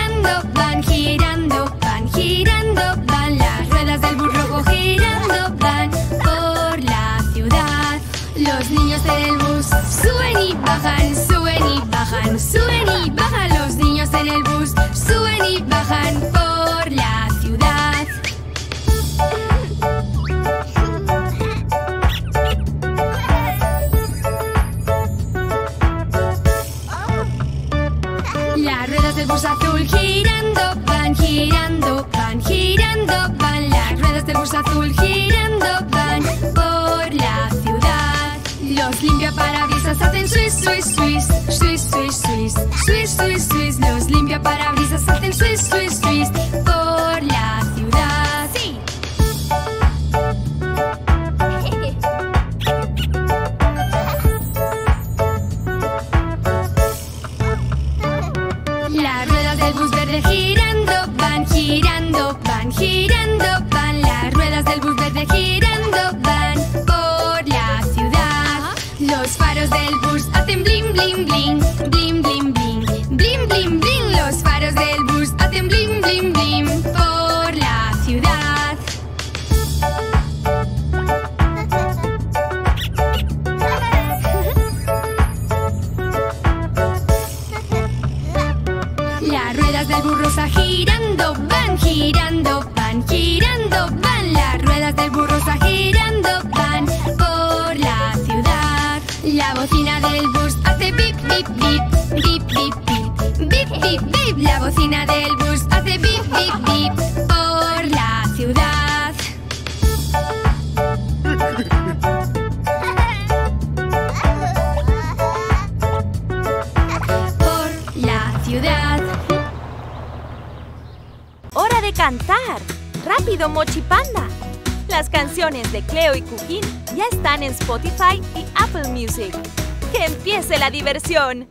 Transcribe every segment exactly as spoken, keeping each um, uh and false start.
girando, van girando, van girando, van las ruedas del burro girando, van por la ciudad. Los niños en el bus suben y bajan, suben y bajan, suben y bajan. Los niños en el bus suben y bajan por la ciudad. Las ruedas del bus azul girando, van girando, van girando, van. Las ruedas del bus azul girando, van por la ciudad. Los limpiaparabrisas hacen swish, swish, swish, swish, swish, swish, swish, swish, swish. Los limpiaparabrisas hacen swish, swish, swish por la ciudad. Sí. Girando, van girando, van girando, van. Las ruedas del bus verde girando, van por la ciudad. Los faros del bus hacen bling, bling, bling, bling, bling, bling, bling, bling, bling. Los faros del bus hacen bling, bling, bling por la ciudad. Las ruedas del bus rosa girando, van girando, van girando, van. Las ruedas del bus rosa girando, van por la ciudad. La bocina del bus hace bip, bip, bip, bip, bip, bip, bip, bip, bip. La bocina del bus hace bip, bip, bip por la ciudad. Por la ciudad. ¡Hora de cantar! ¡Rápido, Mochi Panda! Las canciones de Cleo y Cuquín ya están en Spotify y Apple Music. ¡Que empiece la diversión!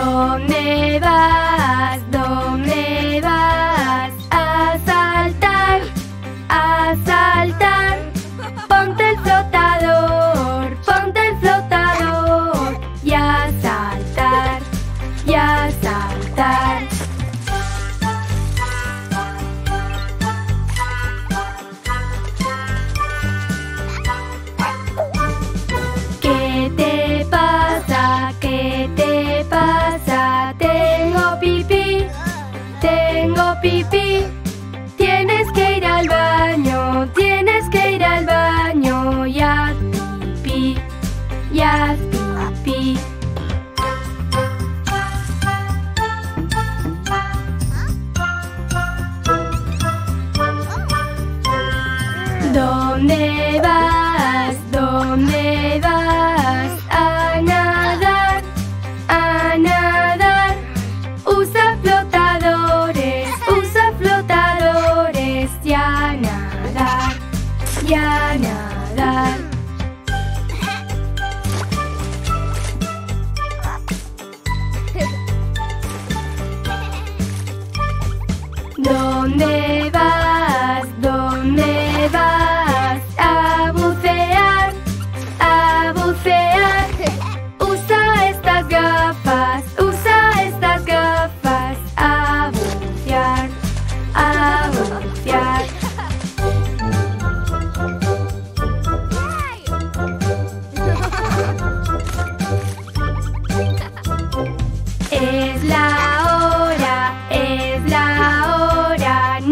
¿Dónde vas? ¿Dónde vas? A saltar, a saltar. Ponte el flotador, ponte el flotador y a saltar, y a saltar. ¿Qué te pasa? ¿Qué te pasa? Tengo pipí, tengo pipí. Tienes que ir al baño, tienes que ir al baño y haz pipí, y haz pipí. ¿Dónde vas? ¿Dónde vas? A nadar, a nadar. Usa flotadores, usa flotadores y a nadar, y a nadar. ¿Dónde vas? ¿Dónde vas? A bucear, a bucear. Usa estas gafas, usa estas gafas. A bucear, a bucear. Es la hora, es la hora.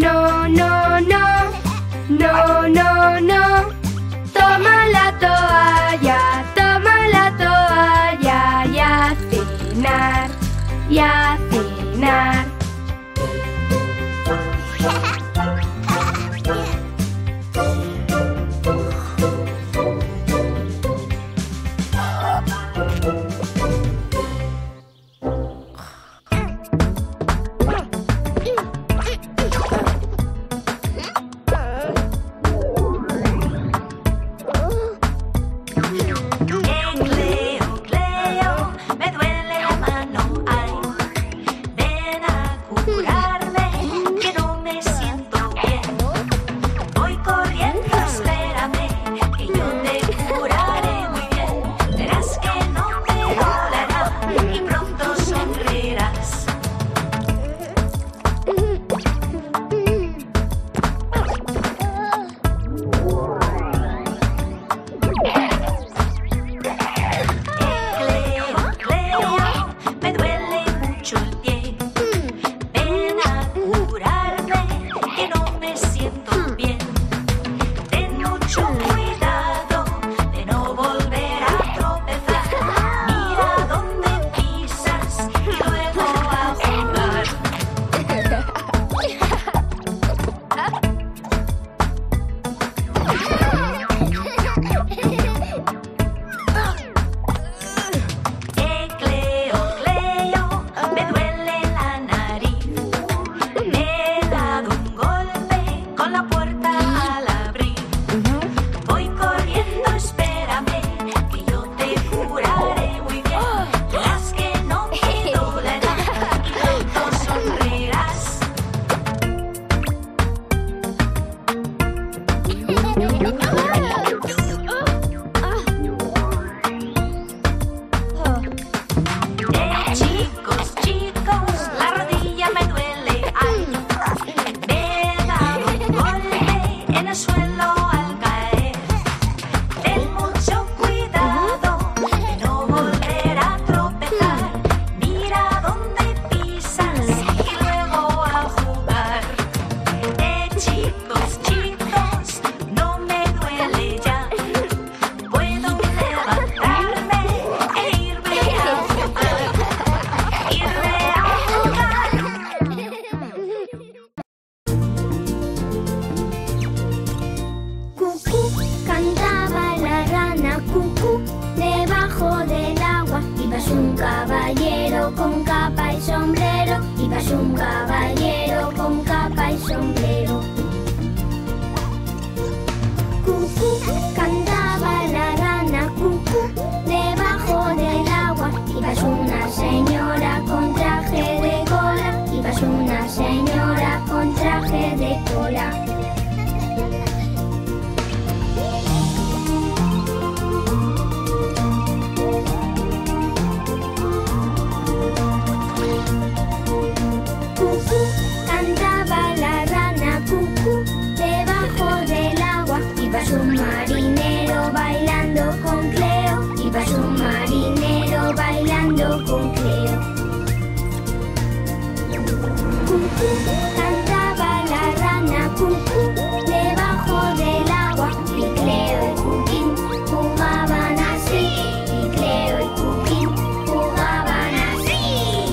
Cantaba la rana cum cum debajo del agua. Y Cleo y Cuquín jugaban así. Y Cleo y Cuquín jugaban así.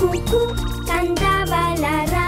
Cucú, cantaba la rana.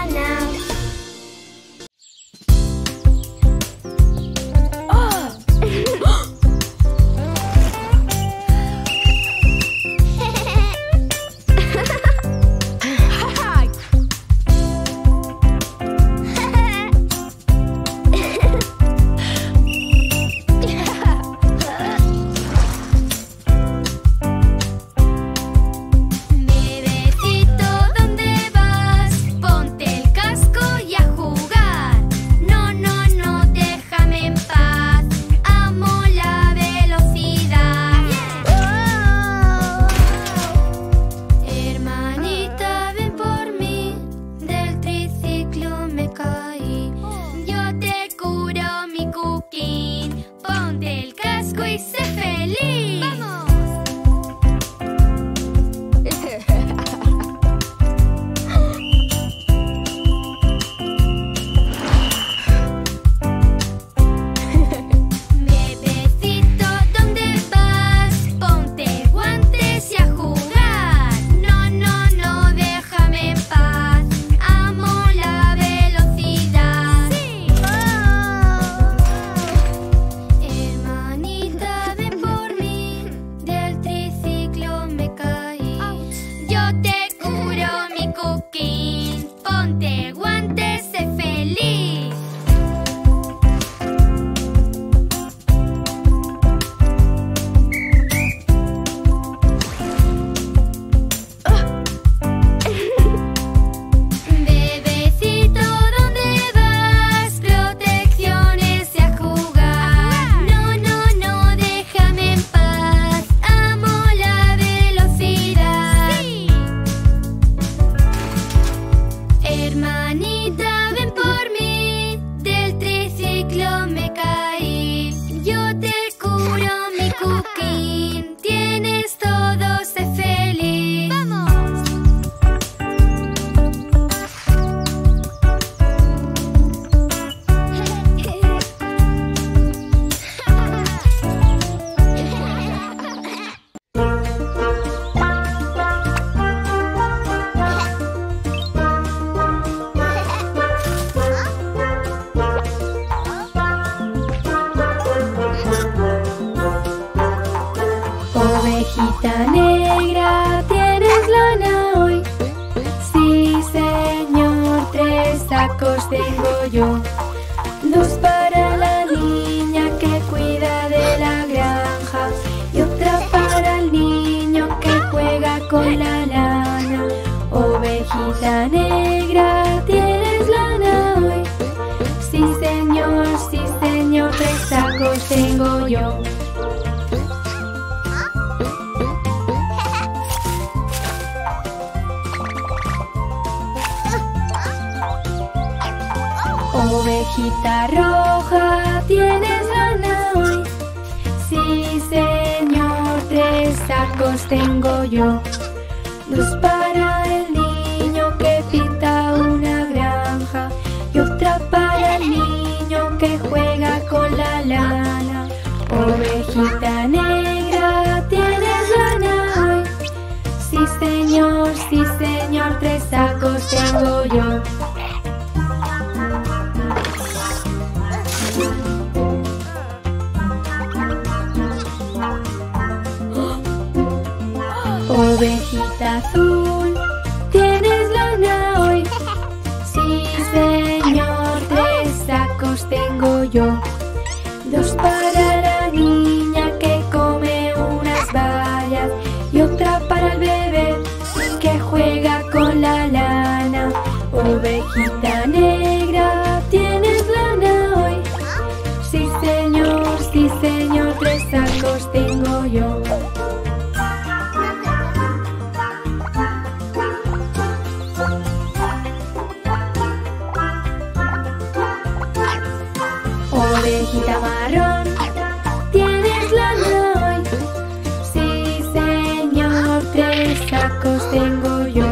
Ovejita negra, tienes lana hoy. Sí, señor, tres sacos tengo yo. Dos para la niña que cuida de la granja y otra para el niño que juega con la lana. Ovejita negra, tienes lana hoy. Sí, señor, sí, señor, tres sacos tengo yo. Ovejita roja, tienes lana hoy. Sí, señor, tres sacos tengo yo. Dos para el niño que pinta una granja y otra para el niño que juega con la lana. Ovejita negra, tienes lana hoy. Sí, señor, sí, señor, tres sacos tengo yo. Ovejita azul, tienes lana hoy. Sí, señor, tres sacos tengo yo. Dos para la niña que come unas bayas y otra para el bebé que juega con la lana. Ovejita negra, tienes lana hoy. Sí, señor, sí, señor, tres sacos tengo yo. Ovejita marrón, tienes lana hoy. Sí, señor, tres sacos tengo yo.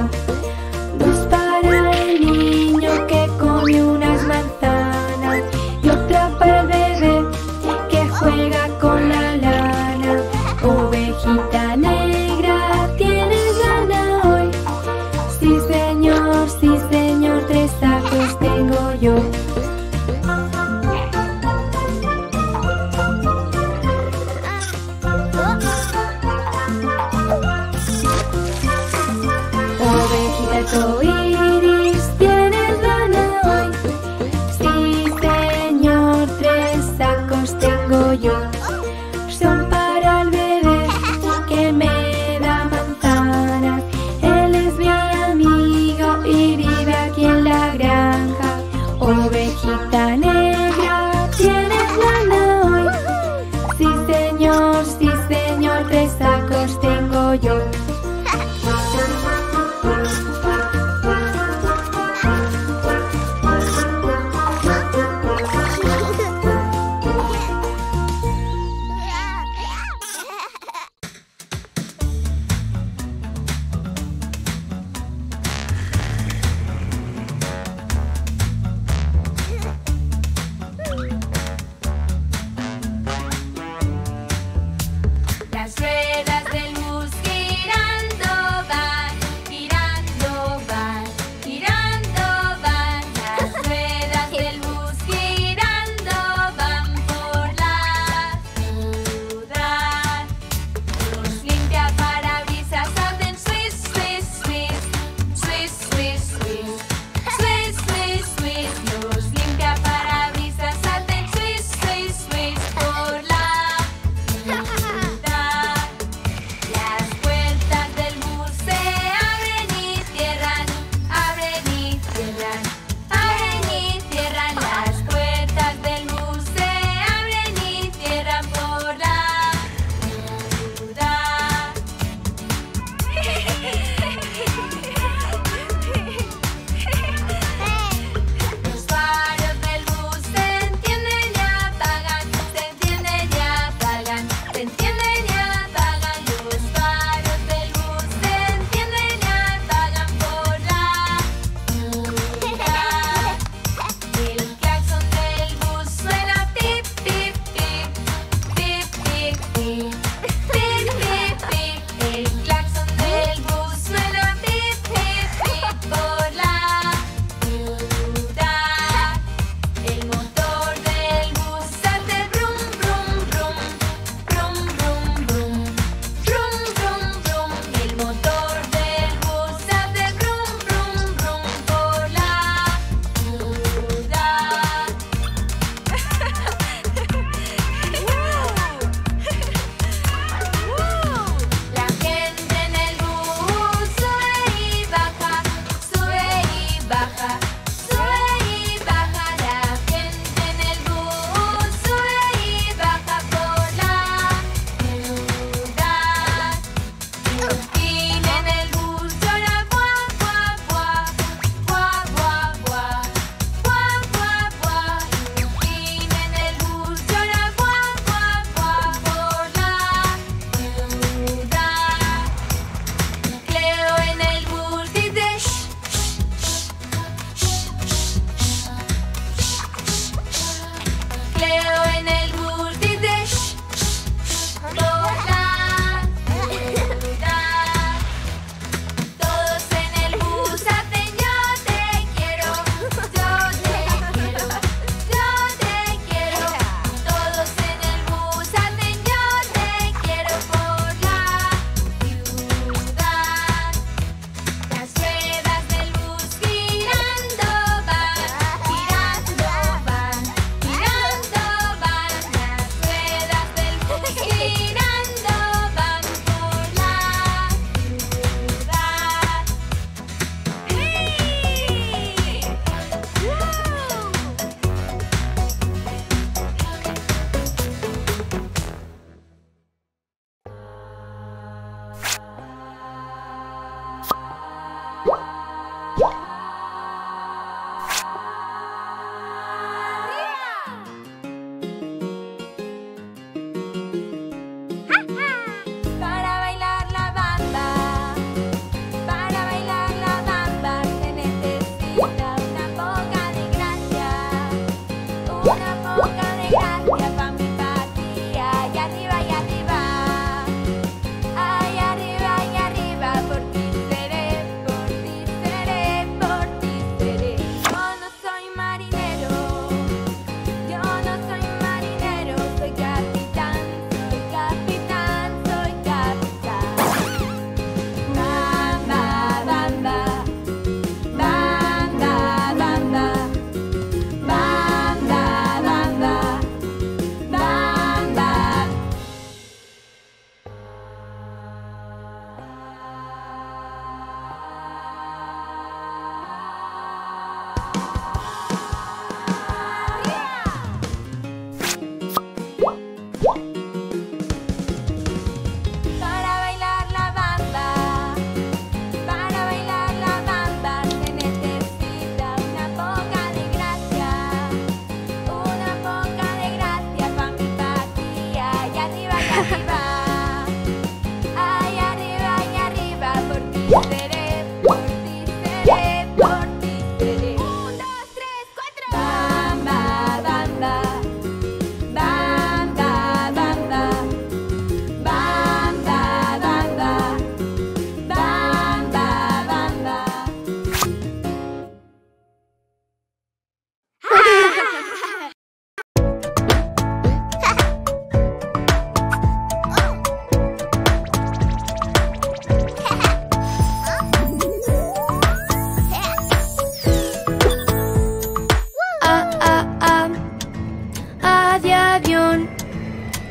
avión,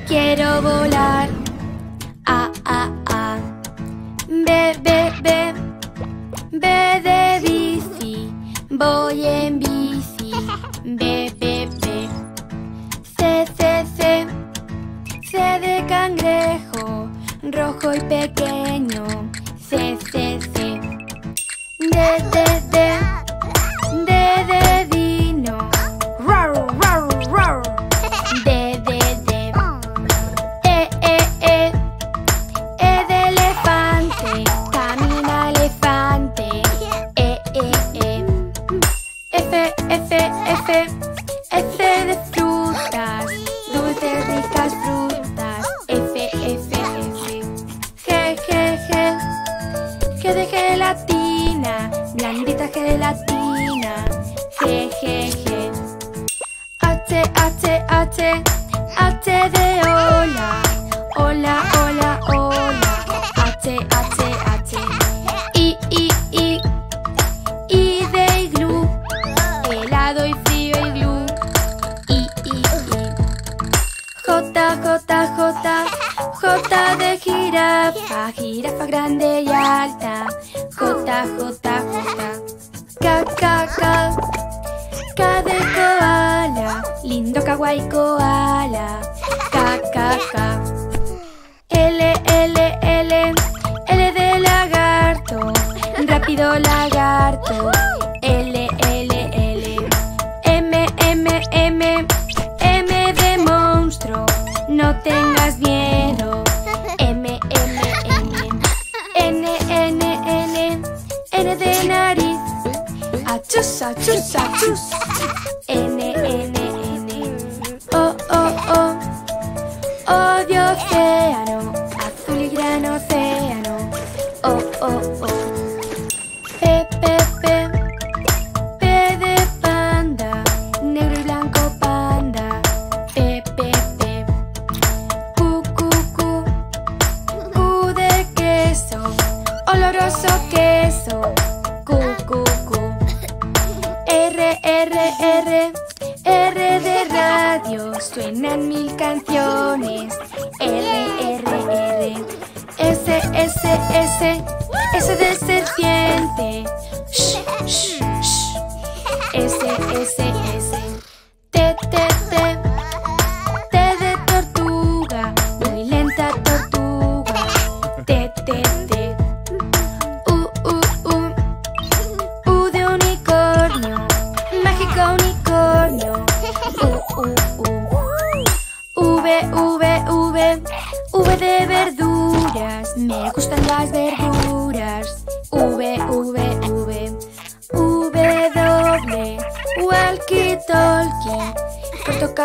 quiero volar. A, A, A. B, B, B. B de bici, voy en bici. B, B, B. C, C, C. C de cangrejo, rojo y pequeño. C, C, C. D, D, D. D de dino.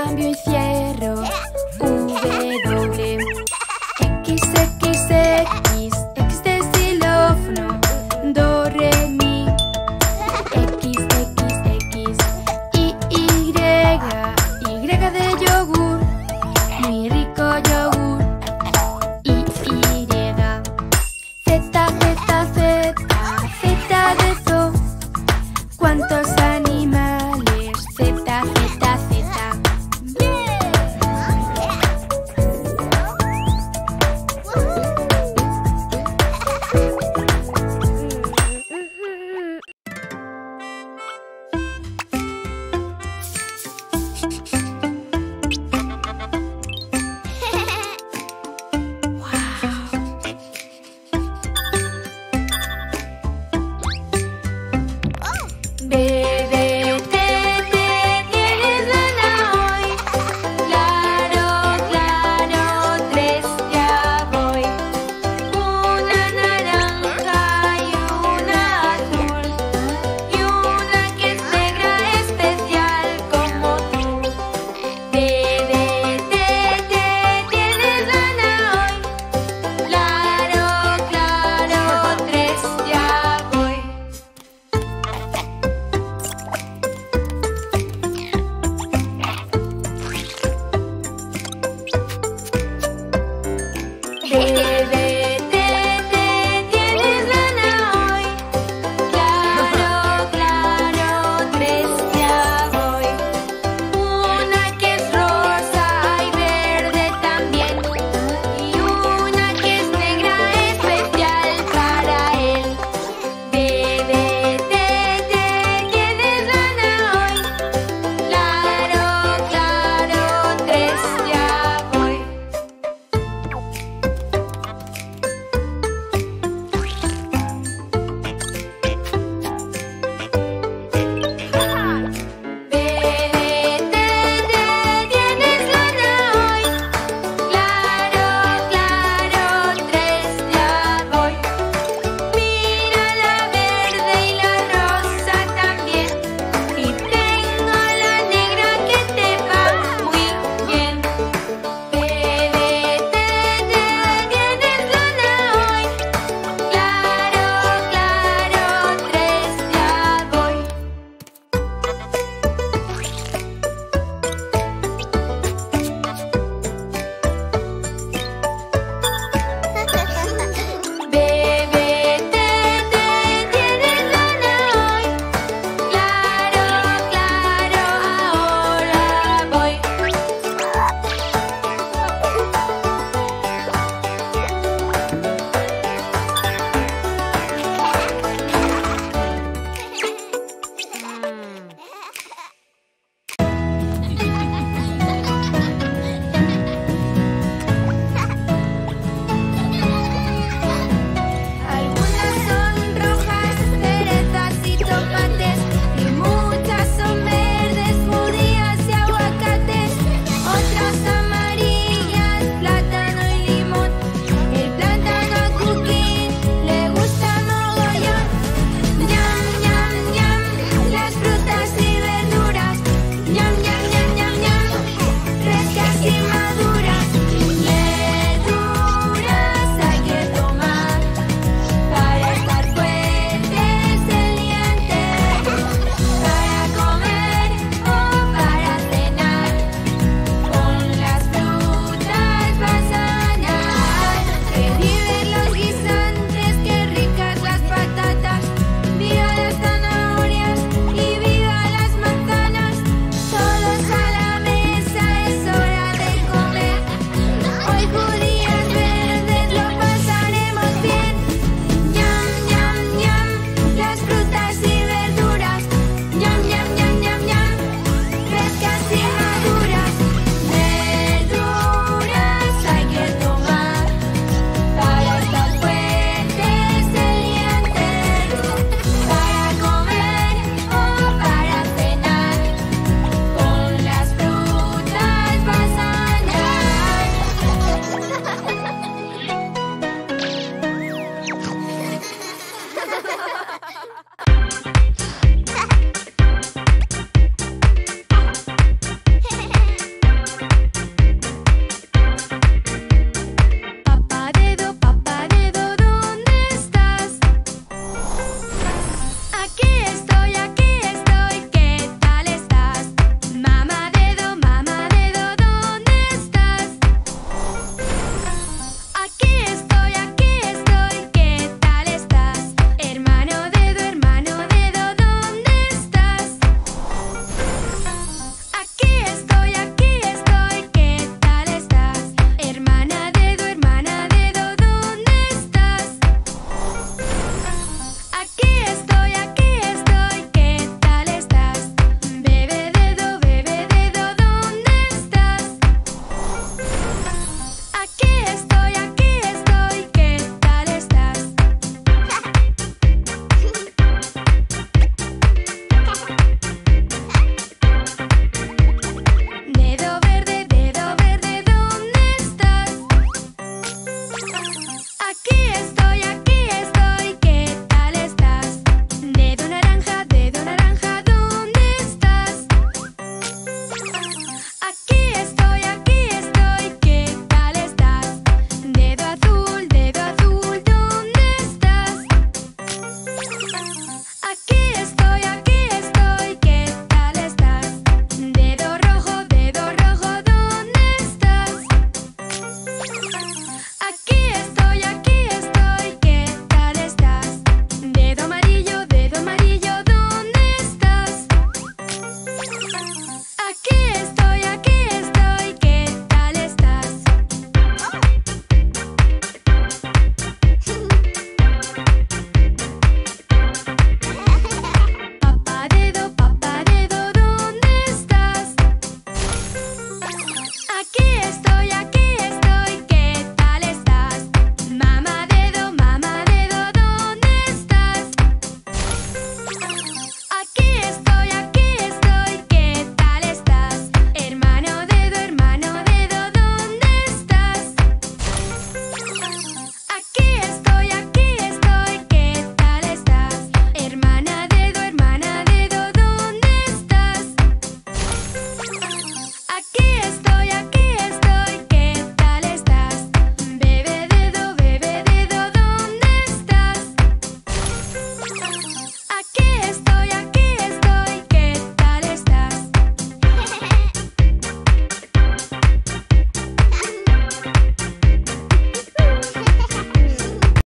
Cambio y cierro.